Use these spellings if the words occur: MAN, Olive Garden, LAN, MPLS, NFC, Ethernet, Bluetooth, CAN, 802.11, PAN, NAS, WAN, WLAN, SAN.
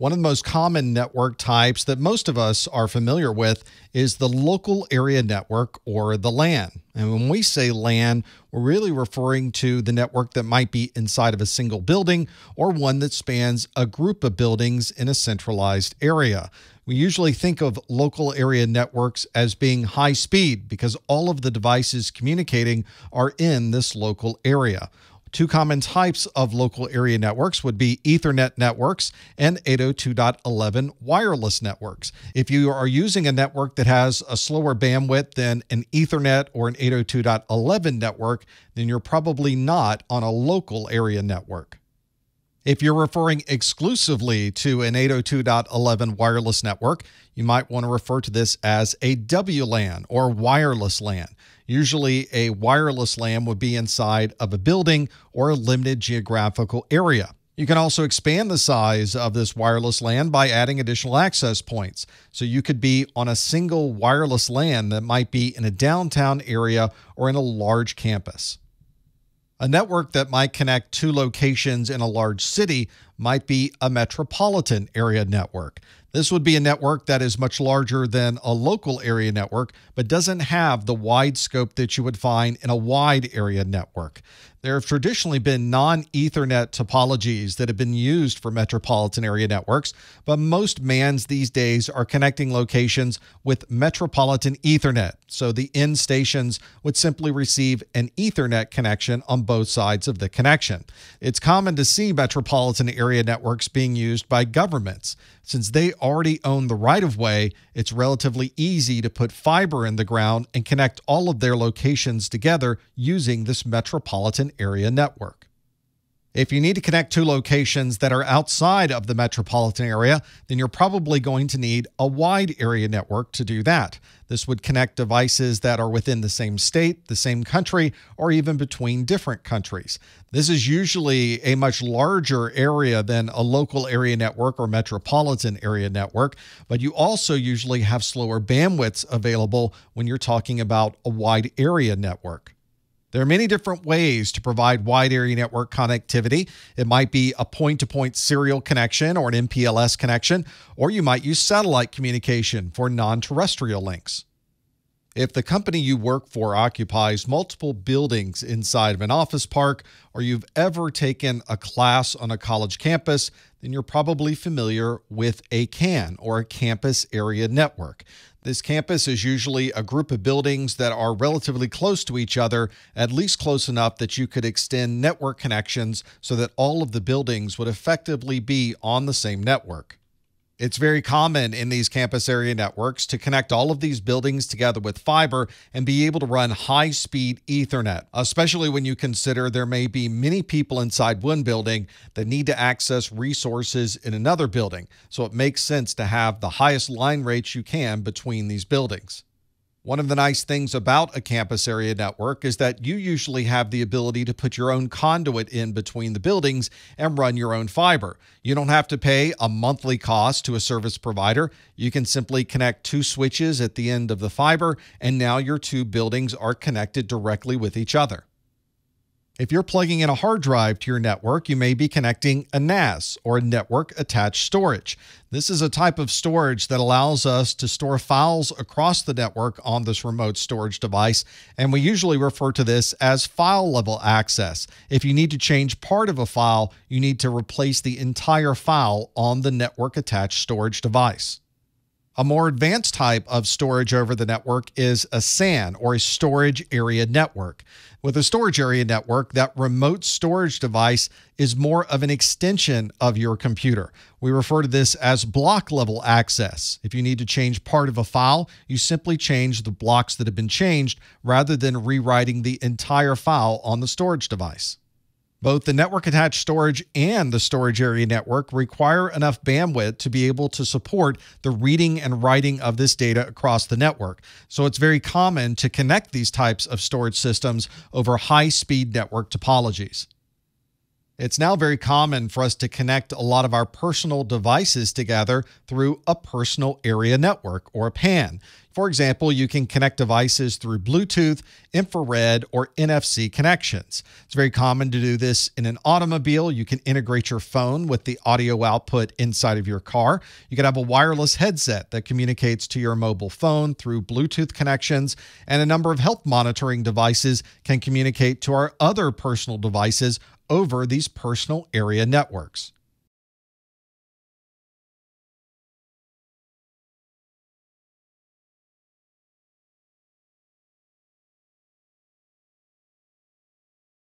One of the most common network types that most of us are familiar with is the local area network, or the LAN. And when we say LAN, we're really referring to the network that might be inside of a single building or one that spans a group of buildings in a centralized area. We usually think of local area networks as being high speed because all of the devices communicating are in this local area. Two common types of local area networks would be Ethernet networks and 802.11 wireless networks. If you are using a network that has a slower bandwidth than an Ethernet or an 802.11 network, then you're probably not on a local area network. If you're referring exclusively to an 802.11 wireless network, you might want to refer to this as a WLAN or wireless LAN. Usually a wireless LAN would be inside of a building or a limited geographical area. You can also expand the size of this wireless LAN by adding additional access points. So you could be on a single wireless LAN that might be in a downtown area or in a large campus. A network that might connect two locations in a large city might be a metropolitan area network. This would be a network that is much larger than a local area network, but doesn't have the wide scope that you would find in a wide area network. There have traditionally been non-Ethernet topologies that have been used for metropolitan area networks, but most MANs these days are connecting locations with metropolitan Ethernet, so the end stations would simply receive an Ethernet connection on both sides of the connection. It's common to see metropolitan area networks being used by governments. Since they already own the right-of-way, it's relatively easy to put fiber in the ground and connect all of their locations together using this metropolitan area network. If you need to connect two locations that are outside of the metropolitan area, then you're probably going to need a wide area network to do that. This would connect devices that are within the same state, the same country, or even between different countries. This is usually a much larger area than a local area network or metropolitan area network, but you also usually have slower bandwidths available when you're talking about a wide area network. There are many different ways to provide wide area network connectivity. It might be a point-to-point serial connection or an MPLS connection, or you might use satellite communication for non-terrestrial links. If the company you work for occupies multiple buildings inside of an office park, or you've ever taken a class on a college campus, then you're probably familiar with a CAN, or a campus area network. This campus is usually a group of buildings that are relatively close to each other, at least close enough that you could extend network connections so that all of the buildings would effectively be on the same network. It's very common in these campus area networks to connect all of these buildings together with fiber and be able to run high-speed Ethernet, especially when you consider there may be many people inside one building that need to access resources in another building. So it makes sense to have the highest line rates you can between these buildings. One of the nice things about a campus area network is that you usually have the ability to put your own conduit in between the buildings and run your own fiber. You don't have to pay a monthly cost to a service provider. You can simply connect two switches at the end of the fiber, and now your two buildings are connected directly with each other. If you're plugging in a hard drive to your network, you may be connecting a NAS, or network attached storage. This is a type of storage that allows us to store files across the network on this remote storage device, and we usually refer to this as file level access. If you need to change part of a file, you need to replace the entire file on the network attached storage device. A more advanced type of storage over the network is a SAN, or a storage area network. With a storage area network, that remote storage device is more of an extension of your computer. We refer to this as block level access. If you need to change part of a file, you simply change the blocks that have been changed rather than rewriting the entire file on the storage device. Both the network-attached storage and the storage area network require enough bandwidth to be able to support the reading and writing of this data across the network. So it's very common to connect these types of storage systems over high-speed network topologies. It's now very common for us to connect a lot of our personal devices together through a personal area network or a PAN. For example, you can connect devices through Bluetooth, infrared, or NFC connections. It's very common to do this in an automobile. You can integrate your phone with the audio output inside of your car. You can have a wireless headset that communicates to your mobile phone through Bluetooth connections, and a number of health monitoring devices can communicate to our other personal devices over these personal area networks.